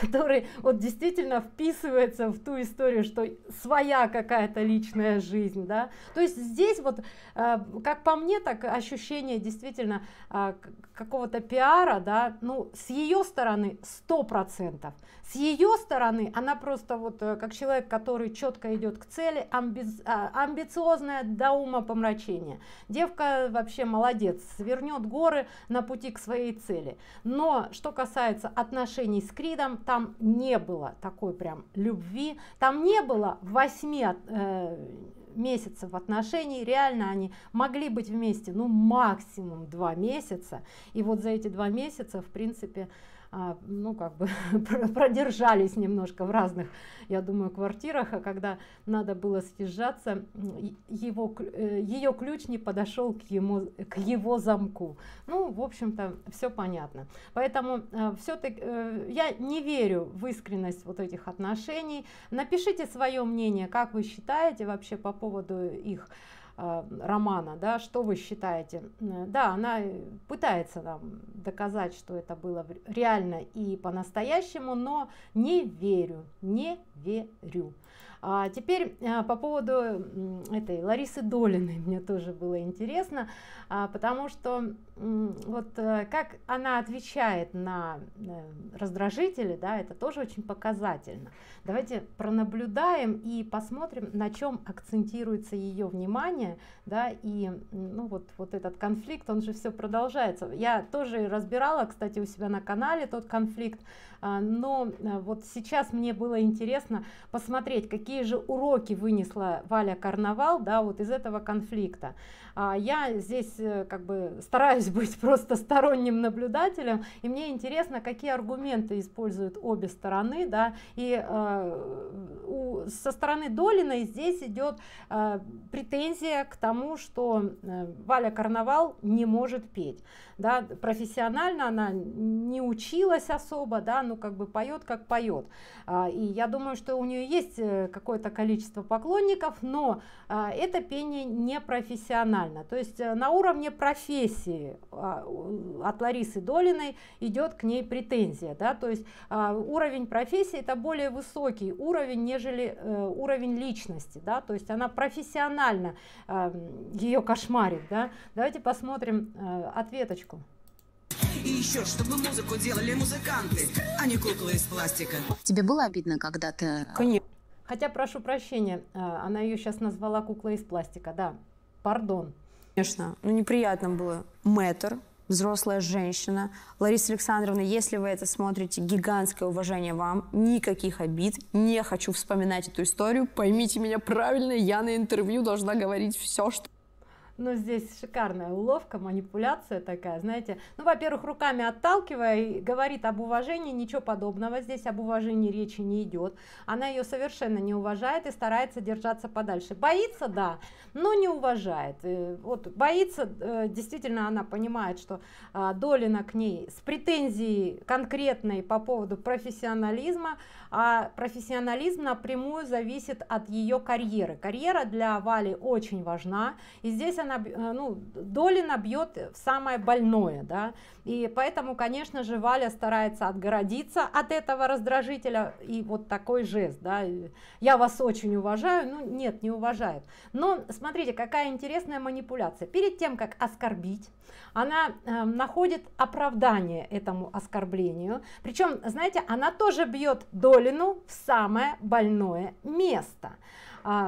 который вот действительно вписывается в ту историю, что своя какая-то личная жизнь, да, то есть здесь вот, э, как по мне, так ощущение действительно э, какого-то пиара, да, ну, с ее стороны сто процентов, с ее стороны она просто вот как человек, который четко идет к цели, амби... амбициозная до ума помрачения девка, вообще молодец, свернет горы на пути к своей цели. Но что касается отношений с Кридом, там не было такой прям любви, там не было восьми э, месяцев отношений. Реально они могли быть вместе, ну, максимум два месяца, и вот за эти два месяца, в принципе, ну, как бы продержались немножко в разных, я думаю, квартирах, а когда надо было съезжаться, его, ее ключ не подошел к, ему, к его замку. Ну, в общем-то, все понятно. Поэтому все-таки я не верю в искренность вот этих отношений. Напишите свое мнение, как вы считаете вообще по поводу их романа, да, что вы считаете? Да, она пытается нам доказать, что это было реально и по-настоящему, но не верю, не верю. А теперь по поводу этой Ларисы Долиной мне тоже было интересно, потому что вот как она отвечает на раздражители, да, это тоже очень показательно. Давайте пронаблюдаем и посмотрим, на чем акцентируется ее внимание, да, и ну, вот, вот этот конфликт, он же все продолжается. Я тоже разбирала, кстати, у себя на канале тот конфликт, но вот сейчас мне было интересно посмотреть, какие Какие же уроки вынесла Валя Карнавал, да, вот из этого конфликта. А я здесь как бы стараюсь быть просто сторонним наблюдателем, и мне интересно, какие аргументы используют обе стороны, да, и э, у, со стороны Долиной здесь идет э, претензия к тому, что э, Валя Карнавал не может петь, да, профессионально она не училась особо, да, ну как бы поет как поет, а, и я думаю, что у нее есть какое-то количество поклонников, но а, это пение не профессионально, то есть на уровне профессии а, от Ларисы Долиной идет к ней претензия, да, то есть а, уровень профессии это более высокий уровень, нежели а, уровень личности, да, то есть она профессионально а, ее кошмарит, да. Давайте посмотрим а, ответочку. И еще, чтобы музыку делали музыканты, а не куклы из пластика. Тебе было обидно, когда ты... Конечно. Хотя, прошу прощения, она ее сейчас назвала куклой из пластика, да, пардон. Конечно, ну неприятно было. Мэтр, взрослая женщина. Лариса Александровна, если вы это смотрите, гигантское уважение вам, никаких обид, не хочу вспоминать эту историю, поймите меня правильно, я на интервью должна говорить все, что... Ну, здесь шикарная уловка, манипуляция такая, знаете. Ну, во-первых, руками отталкивая, и говорит об уважении, ничего подобного. Здесь об уважении речи не идет. Она ее совершенно не уважает и старается держаться подальше. Боится, да, но не уважает. И вот боится, действительно, она понимает, что Долина к ней с претензией конкретной по поводу профессионализма, а профессионализм напрямую зависит от ее карьеры. Карьера для Вали очень важна, и здесь она, ну, Долина бьет в самое больное, да, и поэтому, конечно же, Валя старается отгородиться от этого раздражителя, и вот такой жест, да, я вас очень уважаю, ну, нет, не уважает, но смотрите, какая интересная манипуляция. Перед тем, как оскорбить, она э, находит оправдание этому оскорблению, причем, знаете, она тоже бьет Долину в самое больное место.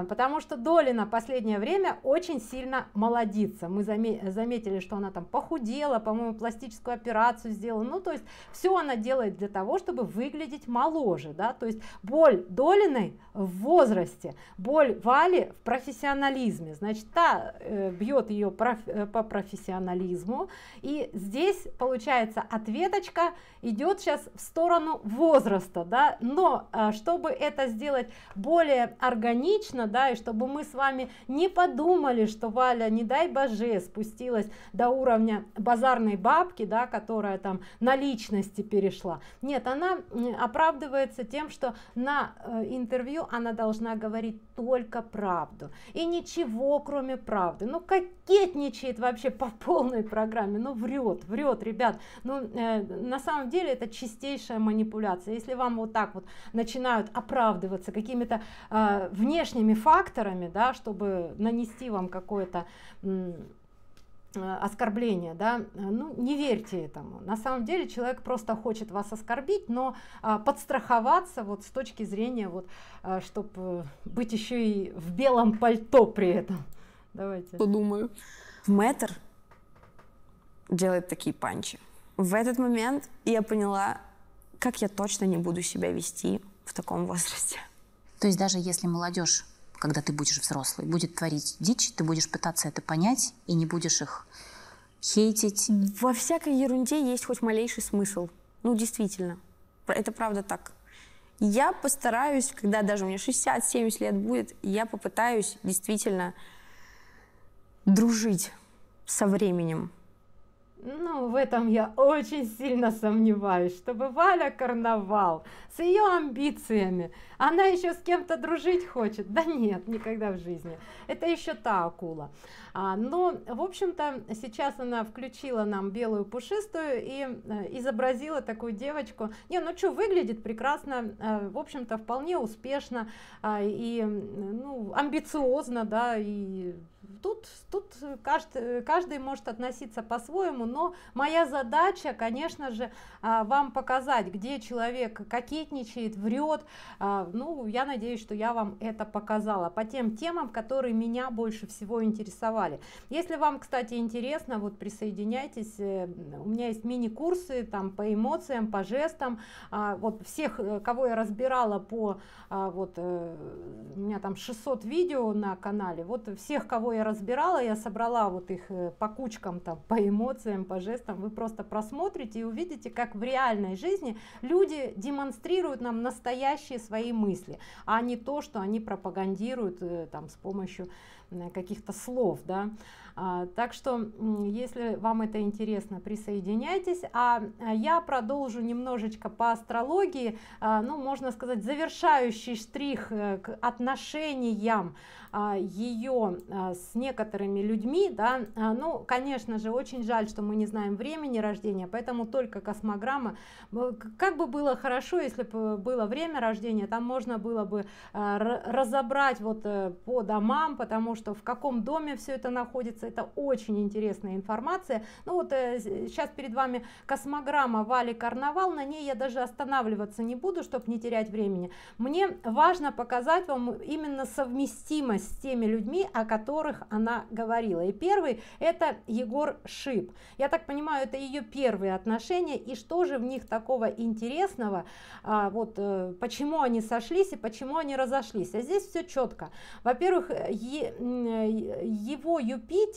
Потому что Долина в последнее время очень сильно молодится. Мы заметили, что она там похудела, по-моему, пластическую операцию сделала. Ну, то есть все она делает для того, чтобы выглядеть моложе, да? То есть боль Долиной в возрасте, боль Вали в профессионализме. Значит, та бьет ее по профессионализму. И здесь, получается, ответочка идет сейчас в сторону возраста, да? Но чтобы это сделать более органично, да, и чтобы мы с вами не подумали, что Валя, не дай боже, спустилась до уровня базарной бабки, да, которая там на личности перешла. Нет, она оправдывается тем, что на интервью она должна говорить только правду и ничего кроме правды. Ну, кокетничает вообще по полной программе, ну, врет, врет, ребят. Ну, э, на самом деле это чистейшая манипуляция. Если вам вот так вот начинают оправдываться какими-то э, внешними факторами, да, чтобы нанести вам какое-то оскорбление, да, ну, не верьте этому. На самом деле человек просто хочет вас оскорбить, но а, подстраховаться вот с точки зрения вот, а, чтобы быть еще и в белом пальто при этом. Давайте. Подумаю. Мэтр делает такие панчи. В этот момент я поняла, как я точно не буду себя вести в таком возрасте. То есть даже если молодежь, когда ты будешь взрослый, будет творить дичь, ты будешь пытаться это понять и не будешь их хейтить. Во всякой ерунде есть хоть малейший смысл. Ну, действительно. Это правда так. Я постараюсь, когда даже мне шестьдесят-семьдесят лет будет, я попытаюсь действительно дружить со временем. Но в этом я очень сильно сомневаюсь, чтобы Валя Карнавал с ее амбициями, она еще с кем-то дружить хочет. Да нет, никогда в жизни. Это еще та акула. А, но, в общем-то, сейчас она включила нам белую пушистую и э, изобразила такую девочку. Не, ну что, выглядит прекрасно, э, в общем-то, вполне успешно э, и ну, амбициозно, да, и... Тут, тут каждый, каждый может относиться по-своему, но моя задача, конечно же, вам показать, где человек кокетничает, врет. Ну, я надеюсь, что я вам это показала по тем темам, которые меня больше всего интересовали. Если вам, кстати, интересно, вот присоединяйтесь. У меня есть мини-курсы там по эмоциям, по жестам. Вот всех, кого я разбирала по... Вот, у меня там шестьсот видео на канале. Вот всех, кого я я разбирала, я собрала вот их по кучкам, там, по эмоциям, по жестам. Вы просто просмотрите и увидите, как в реальной жизни люди демонстрируют нам настоящие свои мысли, а не то, что они пропагандируют там с помощью каких-то слов, да. А, так что, если вам это интересно, присоединяйтесь. А я продолжу немножечко по астрологии, а, ну, можно сказать, завершающий штрих к отношениям а, ее а, с некоторыми людьми, да. А, ну, конечно же, очень жаль, что мы не знаем времени рождения, поэтому только космограмма. Как бы было хорошо, если бы было время рождения, там можно было бы а, разобрать вот а, по домам, потому что в каком доме все это находится. Это очень интересная информация. Ну вот э, сейчас перед вами космограмма Вали Карнавал, на ней я даже останавливаться не буду, чтобы не терять времени. Мне важно показать вам именно совместимость с теми людьми, о которых она говорила. И первый — это Егор Шип. Я так понимаю, это ее первые отношения, и что же в них такого интересного, а, вот э, почему они сошлись и почему они разошлись. А здесь все четко. Во-первых, е, его Юпитер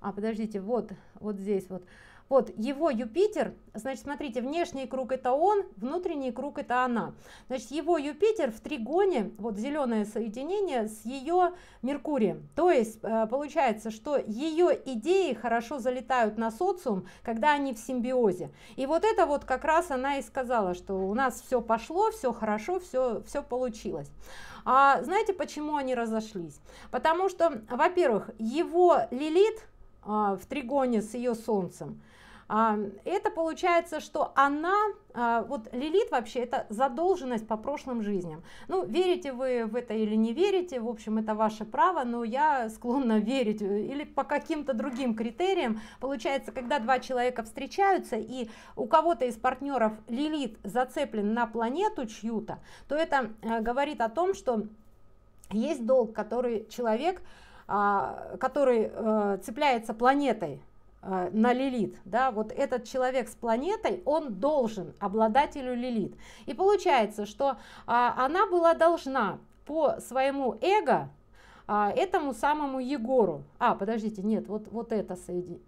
а подождите вот вот здесь вот вот его Юпитер, значит, смотрите, внешний круг — это он, внутренний круг — это она. Значит, его Юпитер в тригоне, вот зеленое соединение с ее Меркурием. То есть получается, что ее идеи хорошо залетают на социум, когда они в симбиозе. И вот это вот как раз она и сказала, что у нас все пошло, все хорошо, все все получилось. А знаете, почему они разошлись? Потому что, во-первых, его Лилит а, в тригоне с ее солнцем. А, это получается, что она, а, вот Лилит вообще это задолженность по прошлым жизням. Ну, верите вы в это или не верите, в общем, это ваше право, но я склонна верить, или по каким-то другим критериям. Получается, когда два человека встречаются, и у кого-то из партнеров Лилит зацеплен на планету чью-то, то это а, говорит о том, что есть долг, который человек, а, который а, цепляется планетой на Лилит, да, вот этот человек с планетой, он должен обладателю Лилит. И получается, что а, она была должна по своему эго а, этому самому Егору. А, подождите, нет, вот, вот это соединение.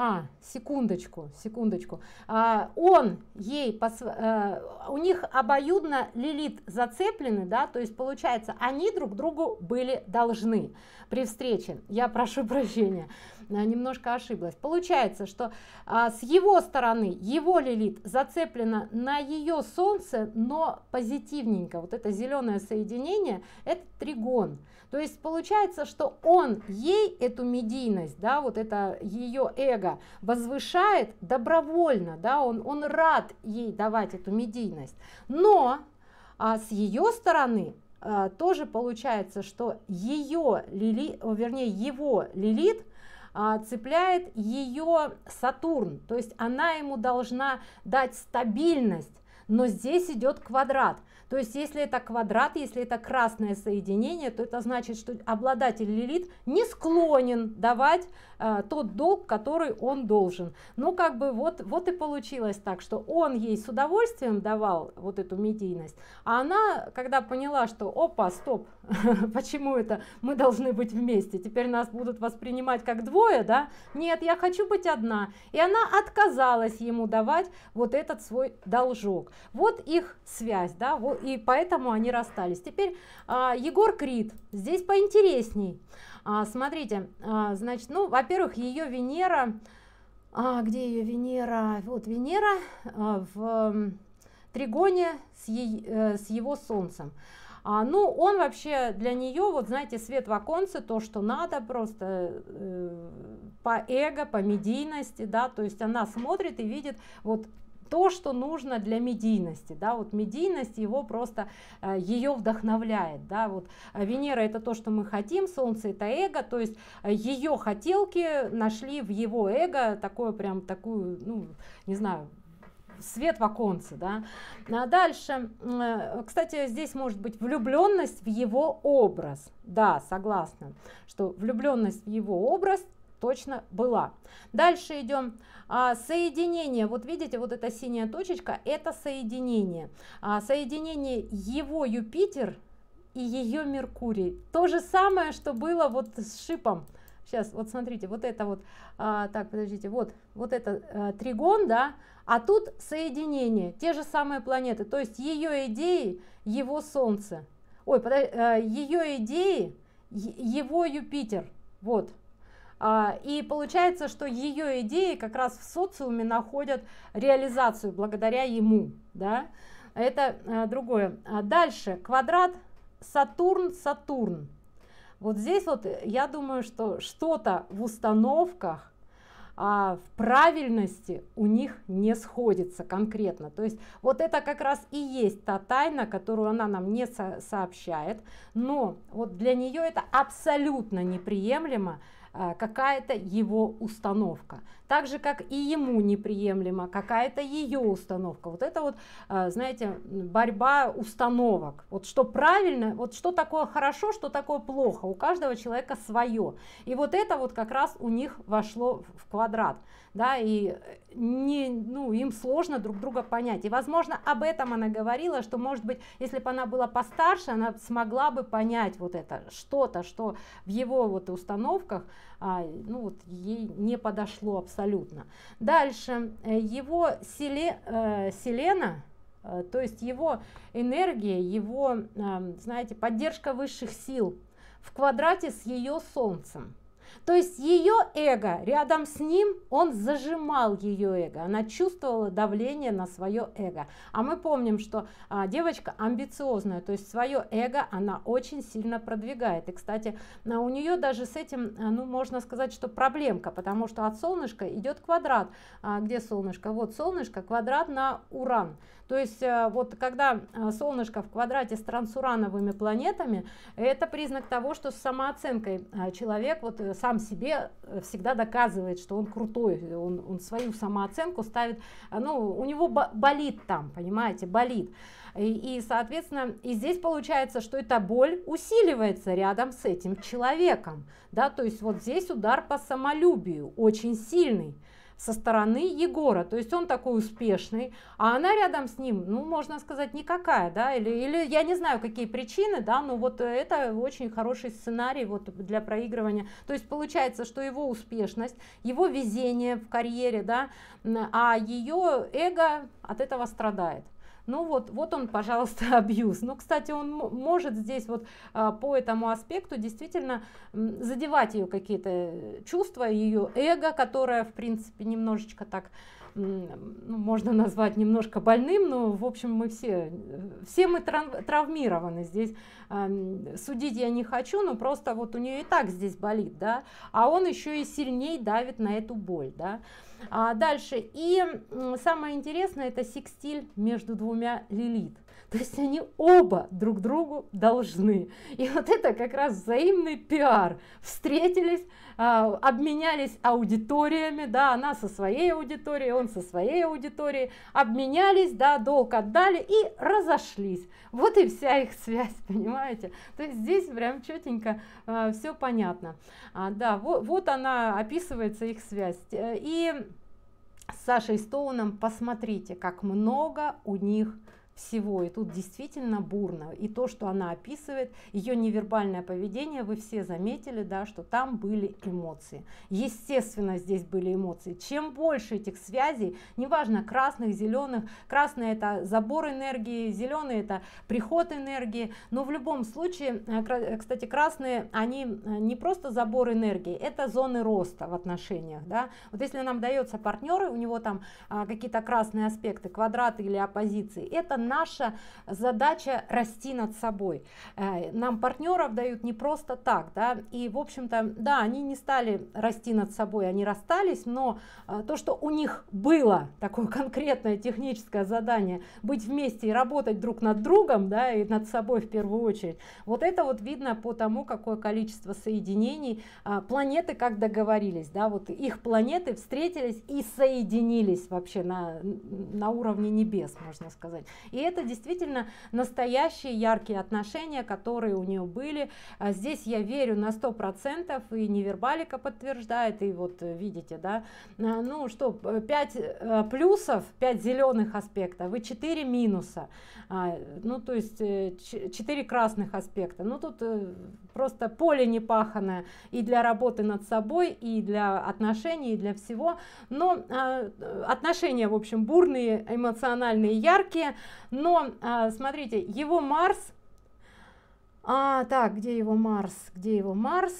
А, секундочку, секундочку. А, он ей, пос... а, у них обоюдно Лилит зацеплены, да, то есть получается, они друг другу были должны при встрече. Я прошу прощения, немножко ошиблась. Получается, что а, с его стороны его Лилит зацеплена на ее солнце, но позитивненько. Вот это зеленое соединение — это тригон. То есть получается, что он ей эту медийность, да, вот это ее эго, возвышает добровольно, да, он, он рад ей давать эту медийность. Но а с ее стороны а, тоже получается, что ее Лилит, вернее, его Лилит а, цепляет ее Сатурн, то есть она ему должна дать стабильность, но здесь идет квадрат. То есть если это квадрат, если это красное соединение, то это значит, что обладатель Лилит не склонен давать э, тот долг, который он должен. Ну, как бы вот, вот и получилось так, что он ей с удовольствием давал вот эту медийность, а она, когда поняла, что опа, стоп, почему это мы должны быть вместе, теперь нас будут воспринимать как двое, да? Нет, я хочу быть одна. И она отказалась ему давать вот этот свой должок. Вот их связь, да, вот. И поэтому они расстались. Теперь а, Егор Крид. Здесь поинтересней. А, смотрите, а, значит, ну, во-первых, ее Венера А где ее Венера? Вот Венера в тригоне с, е, с его Солнцем. А, ну, он вообще для нее, вот знаете, свет в оконце, то, что надо, просто э, по эго, по медийности, да, то есть она смотрит и видит вот то, что нужно для медийности, да, вот медийность его просто э, ее вдохновляет, да, вот Венера это то, что мы хотим, Солнце это эго, то есть ее хотелки нашли в его эго такое прям такую, ну, не знаю, свет в оконце, да. А дальше, кстати, здесь может быть влюбленность в его образ, да, согласна, что влюбленность в его образ точно была. Дальше идем, а, соединение, вот видите, вот эта синяя точечка, это соединение, а, соединение его Юпитер и ее Меркурий, то же самое, что было вот с Шипом. Сейчас вот смотрите, вот это вот, а, так, подождите, вот, вот это а, тригон, да, а тут соединение, те же самые планеты, то есть ее идеи, его Солнце, ой, подожди, а, ее идеи, его Юпитер, вот. А, и получается, что ее идеи как раз в социуме находят реализацию благодаря ему, да, это а, другое. А дальше квадрат Сатурн-Сатурн. Вот здесь вот я думаю, что что-то в установках, а, в правильности у них не сходится конкретно. То есть вот это как раз и есть та тайна, которую она нам не со- сообщает, но вот для нее это абсолютно неприемлемо, а, какая-то его установка. Так же, как и ему неприемлема какая-то ее установка. Вот это вот, а, знаете, борьба установок. Вот что правильно, вот что такое хорошо, что такое плохо. У каждого человека свое. И вот это вот как раз у них вошло в квадрат. Да, и не, ну, им сложно друг друга понять. И, возможно, об этом она говорила, что, может быть, если бы она была постарше, она смогла бы понять вот это что-то, что в его вот установках, а, ну, вот ей не подошло абсолютно. Дальше его селе, э, селена, э, то есть его энергия, его, э, знаете, поддержка высших сил в квадрате с ее Солнцем. То есть ее эго рядом с ним, он зажимал ее эго, она чувствовала давление на свое эго. А мы помним, что а, девочка амбициозная, то есть свое эго она очень сильно продвигает. И, кстати, у нее даже с этим, ну, можно сказать, что проблемка, потому что от солнышка идет квадрат. А, где солнышко? Вот солнышко, квадрат на Уран. То есть вот когда солнышко в квадрате с трансурановыми планетами, это признак того, что с самооценкой человек вот сам себе всегда доказывает, что он крутой, он, он свою самооценку ставит, ну, у него болит там, понимаете, болит. И, и, соответственно, и здесь получается, что эта боль усиливается рядом с этим человеком, да, то есть вот здесь удар по самолюбию очень сильный со стороны Егора, то есть он такой успешный, а она рядом с ним, ну, можно сказать, никакая, да, или, или я не знаю, какие причины, да, но вот это очень хороший сценарий вот для проигрывания. То есть получается, что его успешность, его везение в карьере, да, а ее эго от этого страдает. Ну вот, вот он, пожалуйста, абьюз. Ну, кстати, он может здесь вот а, по этому аспекту действительно м, задевать ее какие-то чувства, ее эго, которое, в принципе, немножечко так, м, ну, можно назвать немножко больным, но, в общем, мы все, все мы трав травмированы здесь. А, судить я не хочу, но просто вот у нее и так здесь болит, да, а он еще и сильнее давит на эту боль, да. А дальше, и самое интересное, это секстиль между двумя лилит, то есть они оба друг другу должны, и вот это как раз взаимный пиар, встретились, обменялись аудиториями, да, она со своей аудиторией, он со своей аудиторией, обменялись, да, долг отдали и разошлись, вот и вся их связь, понимаете, то есть здесь прям четенько э, все понятно, а, да, вот, вот она описывается их связь. И с Сашей Стоуном посмотрите, как много у них всего. И тут действительно бурно. И то, что она описывает, ее невербальное поведение, вы все заметили, да, что там были эмоции. Естественно, здесь были эмоции. Чем больше этих связей, неважно, красных, зеленых, красные — это забор энергии, зеленые — это приход энергии, но в любом случае, кстати, красные, они не просто забор энергии, это зоны роста в отношениях, да? Вот если нам дается партнер, у него там а, какие-то красные аспекты, квадраты или оппозиции, это наша задача расти над собой. Нам партнеров дают не просто так, да, и в общем-то, да, они не стали расти над собой, они расстались, но то, что у них было такое конкретное техническое задание быть вместе и работать друг над другом, да, и над собой в первую очередь, вот это вот видно по тому, какое количество соединений планеты, как договорились, да, вот их планеты встретились и соединились вообще на, на уровне небес, можно сказать. И это действительно настоящие яркие отношения, которые у нее были. Здесь я верю на сто процентов, и невербалика подтверждает, и вот видите, да, ну что, пять плюсов, пять зеленых аспектов и четыре минуса, ну то есть четыре красных аспекта. Ну тут просто поле не паханое и для работы над собой, и для отношений, и для всего. Но отношения, в общем, бурные, эмоциональные, яркие. Но смотрите, его Марс, а, так, где его Марс, где его Марс,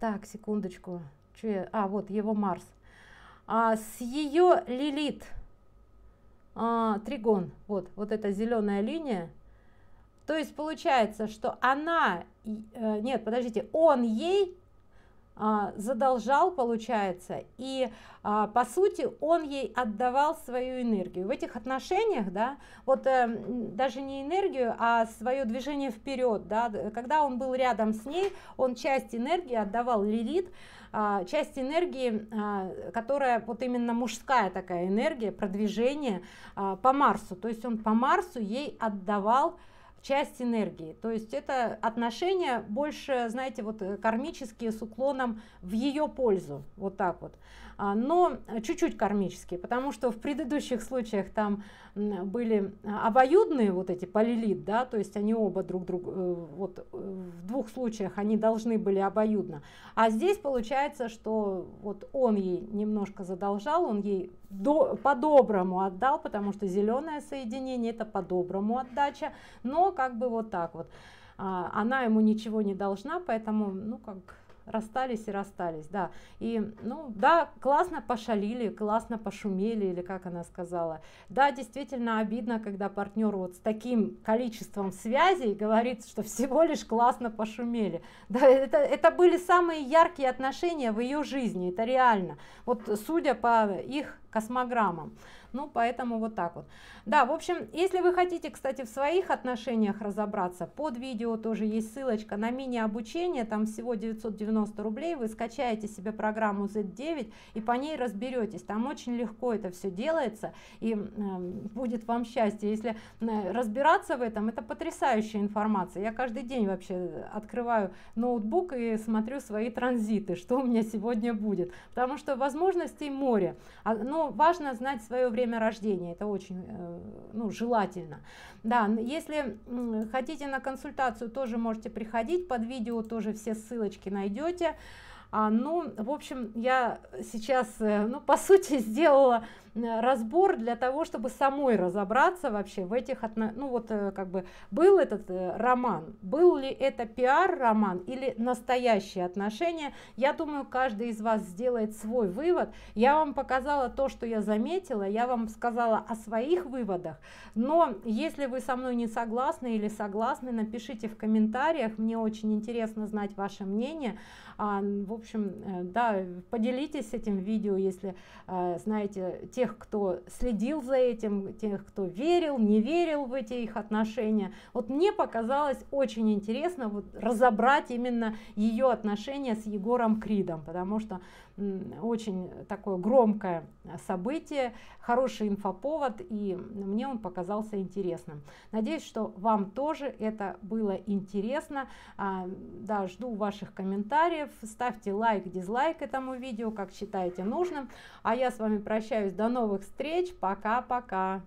так, секундочку, я, а, вот его Марс, а, с ее Лилит, а, тригон, вот, вот эта зеленая линия, то есть получается, что она, нет, подождите, он ей задолжал, получается, и а, по сути он ей отдавал свою энергию в этих отношениях, да, вот э, даже не энергию, а свое движение вперед, да, когда он был рядом с ней, он часть энергии отдавал Лилит, а, часть энергии, а, которая вот именно мужская такая энергия, продвижение а, по Марсу, то есть он по Марсу ей отдавал часть энергии, то есть это отношения больше, знаете, вот кармические, с уклоном в ее пользу, вот так вот, но чуть-чуть кармические, потому что в предыдущих случаях там были обоюдные вот эти по Лилит, да, то есть они оба друг другу, вот в двух случаях они должны были обоюдно, а здесь получается, что вот он ей немножко задолжал, он ей по-доброму отдал, потому что зеленое соединение — это по-доброму отдача, но как бы вот так вот, а, она ему ничего не должна, поэтому ну как расстались и расстались, да, и ну да, классно пошалили, классно пошумели, или как она сказала, да, действительно обидно, когда партнер вот с таким количеством связей говорит, что всего лишь классно пошумели, да, это, это были самые яркие отношения в ее жизни, это реально, вот судя по их космограммам. Ну, поэтому вот так вот. Да, в общем, если вы хотите, кстати, в своих отношениях разобраться, под видео тоже есть ссылочка на мини-обучение, там всего девятьсот девяносто рублей, вы скачаете себе программу зет девять и по ней разберетесь, там очень легко это все делается, и э, будет вам счастье, если э, разбираться в этом, это потрясающая информация. Я каждый день вообще открываю ноутбук и смотрю свои транзиты, что у меня сегодня будет, потому что возможностей море, но важно знать свое время рождения, это очень ну, желательно, да. Если хотите на консультацию, тоже можете приходить, под видео тоже все ссылочки найдете. А, ну, в общем, я сейчас, ну, по сути, сделала разбор для того, чтобы самой разобраться вообще в этих отношениях. Ну, вот как бы был этот роман, был ли это пиар-роман или настоящие отношения. Я думаю, каждый из вас сделает свой вывод. Я вам показала то, что я заметила, я вам сказала о своих выводах. Но если вы со мной не согласны или согласны, напишите в комментариях, мне очень интересно знать ваше мнение. В общем, да, поделитесь этим видео, если э, знаете тех, кто следил за этим, тех, кто верил, не верил в эти их отношения. Вот мне показалось очень интересно вот разобрать именно ее отношения с Егором Кридом, потому что очень такое громкое событие, хороший инфоповод, и мне он показался интересным. Надеюсь, что вам тоже это было интересно. А, да, жду ваших комментариев, ставьте лайк, дизлайк этому видео, как считаете нужным. А я с вами прощаюсь, до новых встреч, пока-пока.